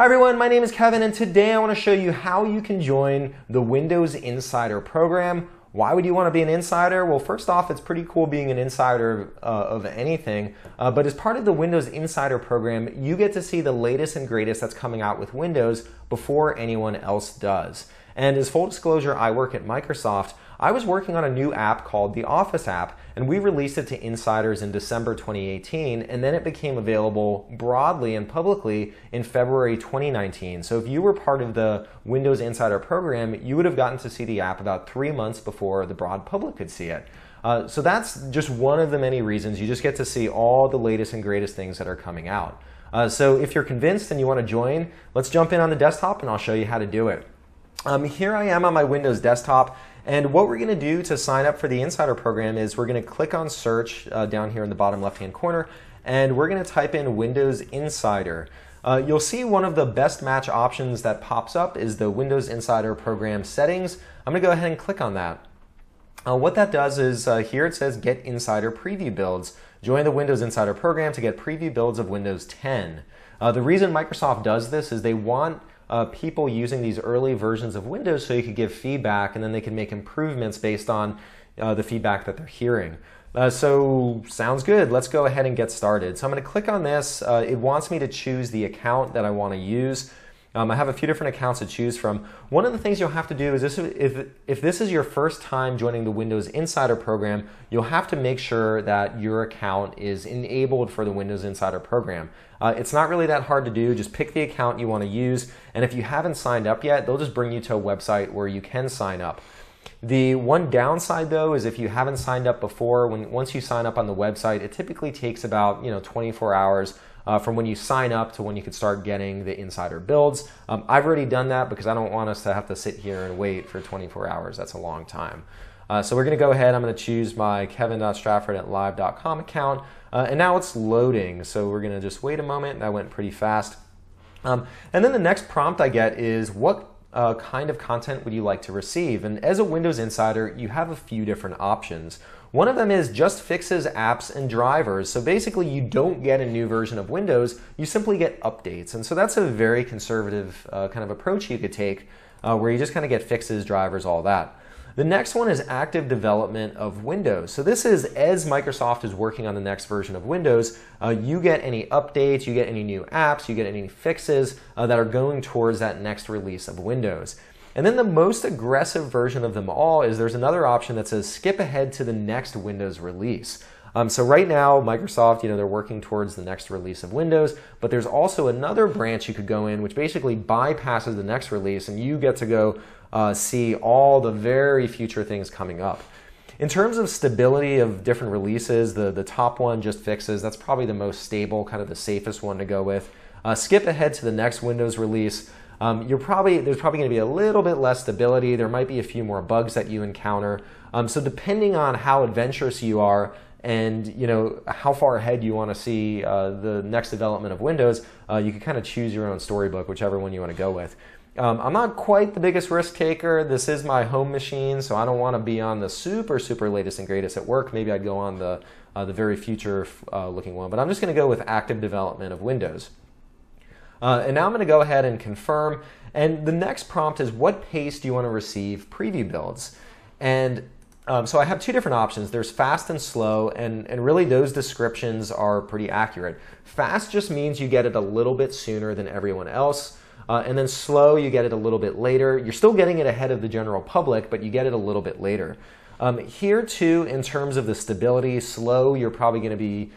Hi everyone, my name is Kevin, and today I want to show you how you can join the Windows Insider Program. Why would you want to be an insider? Well, first off, it's pretty cool being an insider of anything, but as part of the Windows Insider Program, you get to see the latest and greatest that's coming out with Windows before anyone else does. And as full disclosure, I work at Microsoft. I was working on a new app called the Office app, and we released it to insiders in December 2018, and then it became available broadly and publicly in February 2019. So if you were part of the Windows Insider Program, you would have gotten to see the app about 3 months before the broad public could see it. So that's just one of the many reasons. You just get to see all the latest and greatest things that are coming out. So if you're convinced and you want to join, let's jump in on the desktop and I'll show you how to do it. Here I am on my Windows desktop, and what we're going to do to sign up for the Insider Program is we're going to click on search down here in the bottom left hand corner, and we're going to type in Windows Insider. You'll see one of the best match options that pops up is the Windows Insider Program settings. I'm going to go ahead and click on that. What that does is here it says get insider preview builds. Join the Windows Insider Program to get preview builds of Windows 10. The reason Microsoft does this is they want people using these early versions of Windows so you could give feedback and then they can make improvements based on the feedback that they're hearing. So sounds good. Let's go ahead and get started. So I'm going to click on this. It wants me to choose the account that I want to use. I have a few different accounts to choose from. One of the things you'll have to do is if this is your first time joining the Windows Insider Program, you'll have to make sure that your account is enabled for the Windows Insider Program. It's not really that hard to do. Just pick the account you want to use, and if you haven't signed up yet, they'll just bring you to a website where you can sign up. The one downside though is if you haven't signed up before, once you sign up on the website, it typically takes about 24 hours from when you sign up to when you can start getting the insider builds. I've already done that because I don't want us to have to sit here and wait for 24 hours. That's a long time. So we're going to go ahead. I'm going to choose my kevin.strafford@live.com account, and now it's loading. So we're going to just wait a moment. That went pretty fast. And then the next prompt I get is what kind of content would you like to receive? And as a Windows insider, you have a few different options. One of them is just fixes, apps, and drivers. So basically you don't get a new version of Windows, you simply get updates. And so that's a very conservative kind of approach you could take where you just kind of get fixes, drivers, all that. The next one is active development of Windows. So this is as Microsoft is working on the next version of Windows, you get any updates, you get any new apps, you get any fixes that are going towards that next release of Windows. And then the most aggressive version of them all is there's another option that says skip ahead to the next Windows release. So right now, Microsoft, they're working towards the next release of Windows, but there's also another branch you could go in which basically bypasses the next release, and you get to go see all the very future things coming up. In terms of stability of different releases, the top one, just fixes, that's probably the most stable, kind of the safest one to go with. Skip ahead to the next Windows release. There's probably going to be a little bit less stability. There might be a few more bugs that you encounter. So depending on how adventurous you are, and how far ahead you want to see the next development of Windows, you can kind of choose your own storybook, whichever one you want to go with. I'm not quite the biggest risk taker. This is my home machine, so I don't want to be on the super latest and greatest at work. Maybe I'd go on the very future looking one, but I'm just going to go with active development of Windows. And now I'm going to go ahead and confirm. And the next prompt is what pace do you want to receive preview builds? And so I have two different options. There's fast and slow, and really those descriptions are pretty accurate. Fast just means you get it a little bit sooner than everyone else, and then slow, you get it a little bit later. You're still getting it ahead of the general public, but you get it a little bit later. Here too, in terms of the stability, slow, you're probably going to be,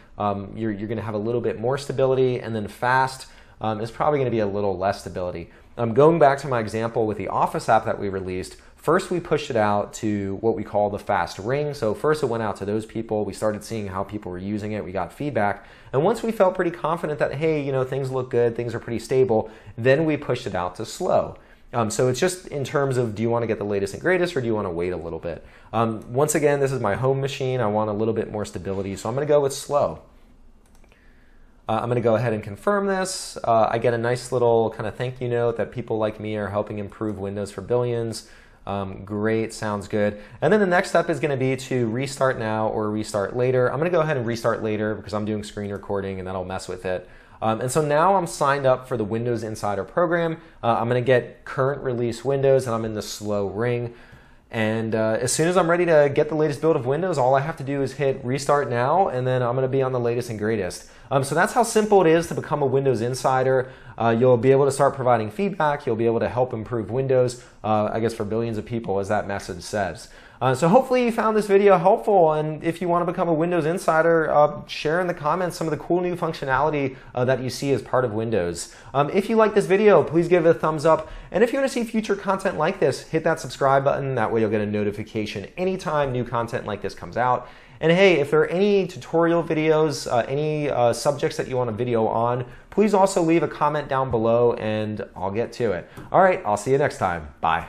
you're going to have a little bit more stability, and then fast is probably going to be a little less stability. Going back to my example with the Office app that we released, first we pushed it out to what we call the fast ring. So first it went out to those people. We started seeing how people were using it. We got feedback. And once we felt pretty confident that, hey, things look good, things are pretty stable, then we pushed it out to slow. So it's just in terms of do you want to get the latest and greatest or do you want to wait a little bit? Once again, this is my home machine. I want a little bit more stability, so I'm going to go with slow. I'm going to go ahead and confirm this. I get a nice little kind of thank you note that people like me are helping improve Windows for billions. Great, sounds good. And then the next step is going to be to restart now or restart later. I'm going to go ahead and restart later because I'm doing screen recording and that'll mess with it. And so now I'm signed up for the Windows Insider Program. I'm going to get current release Windows, and I'm in the slow ring. And as soon as I'm ready to get the latest build of Windows, all I have to do is hit Restart Now, and then I'm going to be on the latest and greatest. So that's how simple it is to become a Windows Insider. You'll be able to start providing feedback. You'll be able to help improve Windows, I guess, for billions of people, as that message says. So hopefully you found this video helpful, and if you want to become a Windows Insider, share in the comments some of the cool new functionality that you see as part of Windows. If you like this video, please give it a thumbs up, and if you want to see future content like this, hit that subscribe button. That way you'll get a notification anytime new content like this comes out. And hey, if there are any tutorial videos, any subjects that you want a video on, please also leave a comment down below and I'll get to it. All right, I'll see you next time. Bye.